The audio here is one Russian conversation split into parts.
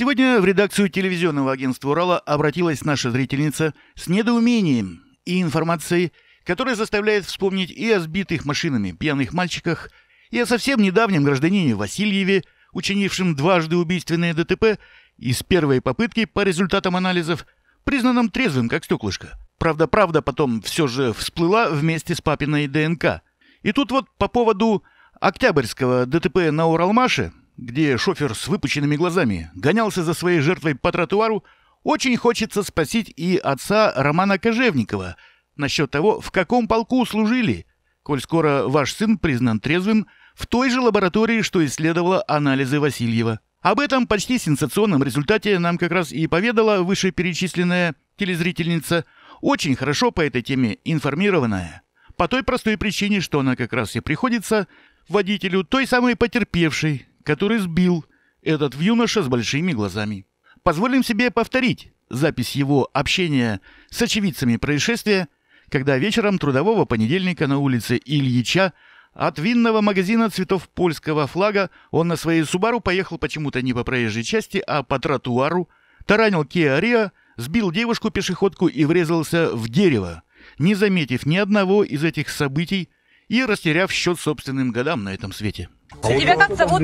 Сегодня в редакцию телевизионного агентства «Урала» обратилась наша зрительница с недоумением и информацией, которая заставляет вспомнить и о сбитых машинами пьяных мальчиках, и о совсем недавнем гражданине Васильеве, учинившем дважды убийственное ДТП, и с первой попытки по результатам анализов, признанным трезвым, как стеклышко. Правда потом все же всплыла вместе с папиной ДНК. И тут вот по поводу октябрьского ДТП на Уралмаше, где шофер с выпученными глазами гонялся за своей жертвой по тротуару, очень хочется спросить и отца Романа Кожевникова насчет того, в каком полку служили, коль скоро ваш сын признан трезвым в той же лаборатории, что исследовала анализы Васильева. Об этом почти сенсационном результате нам как раз и поведала вышеперечисленная телезрительница, очень хорошо по этой теме информированная, по той простой причине, что она как раз и приходится водителю той самой потерпевшей, который сбил этот юноша с большими глазами. Позволим себе повторить запись его общения с очевидцами происшествия, когда вечером трудового понедельника на улице Ильича от винного магазина цветов польского флага он на своей «Субару» поехал почему-то не по проезжей части, а по тротуару, таранил Киа, сбил девушку-пешеходку и врезался в дерево, не заметив ни одного из этих событий и растеряв счет собственным годам на этом свете. Тебя как зовут?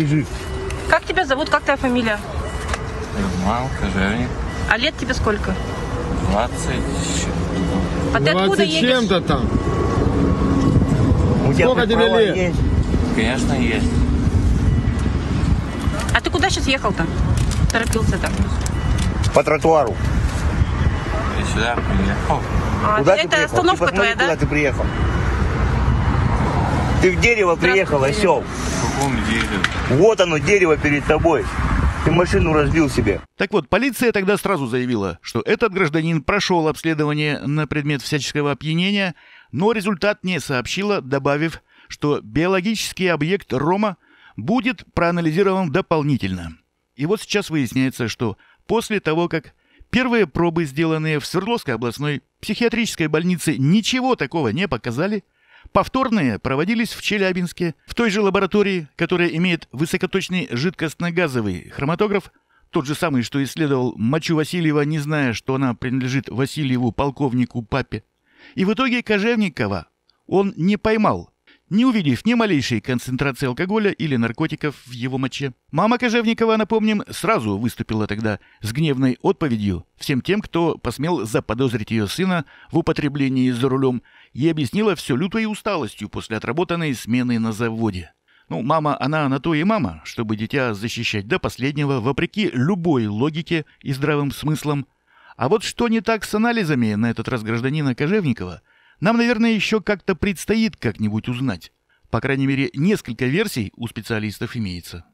Как тебя зовут? Как твоя фамилия? Роман Кожевников. А лет тебе сколько? 20. А ты откуда едешь? Чем-то там. Сколько тебе лет? Есть? Конечно, есть. А ты куда сейчас ехал-то? Торопился так? По тротуару. И сюда приехал. А, куда это приехал? Остановка твоя, да? Куда ты приехал? Ты в дерево приехал, осел. В каком дереве? Вот оно, дерево перед тобой. Ты машину разбил себе. Так вот, полиция тогда сразу заявила, что этот гражданин прошел обследование на предмет всяческого опьянения, но результат не сообщила, добавив, что биологический объект Рома будет проанализирован дополнительно. И вот сейчас выясняется, что после того, как первые пробы, сделанные в Свердловской областной психиатрической больнице, ничего такого не показали, повторные проводились в Челябинске, в той же лаборатории, которая имеет высокоточный жидкостно-газовый хроматограф, тот же самый, что исследовал мочу Васильева, не зная, что она принадлежит Васильеву, полковнику Папе. И в итоге Кожевникова он не поймал, не увидев ни малейшей концентрации алкоголя или наркотиков в его моче. Мама Кожевникова, напомним, сразу выступила тогда с гневной отповедью всем тем, кто посмел заподозрить ее сына в употреблении за рулем, и объяснила все лютой усталостью после отработанной смены на заводе. Ну, мама, она на то и мама, чтобы дитя защищать до последнего, вопреки любой логике и здравым смыслам. А вот что не так с анализами на этот раз гражданина Кожевникова, нам, наверное, еще как-то предстоит как-нибудь узнать. По крайней мере, несколько версий у специалистов имеется.